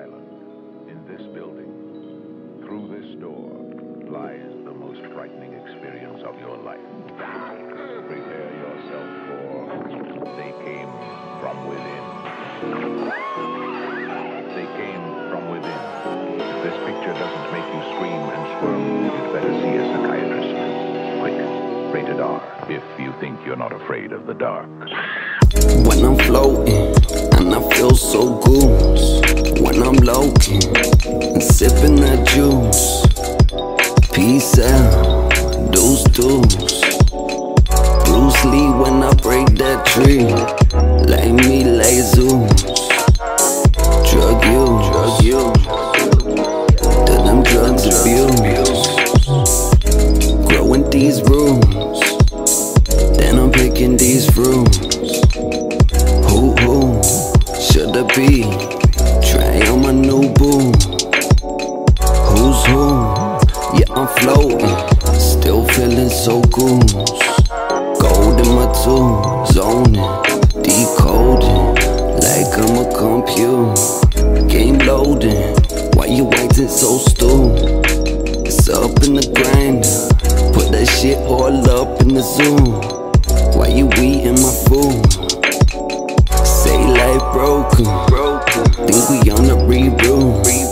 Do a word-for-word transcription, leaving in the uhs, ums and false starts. island, in this building, through this door, lies the most frightening experience of your life. Prepare yourself for... They came from within. They came from within. If this picture doesn't make you scream and squirm, you'd better see a psychiatrist. Quick. Rated R. If you think you're not afraid of the dark. When I'm floating, and I feel so goose. When I'm loafing, and sipping that juice. Peace out, deuce, deuce. Bruce Lee when I break that tree. Lay me, lay zoos. Drug you, drug you. To them drugs abuse. Growing these rooms. Then I'm picking these fruits. Who, who, should I be? Try on my new boo. Who's who? Yeah, I'm floating, still feeling so cool. Gold in my tools, zoning, decoding, like I'm a computer. Game loading, why you acting so stupid? It's up in the grind, put that shit all up in the Zoom. Why you eating my food? Say life broken, think we on the reroute.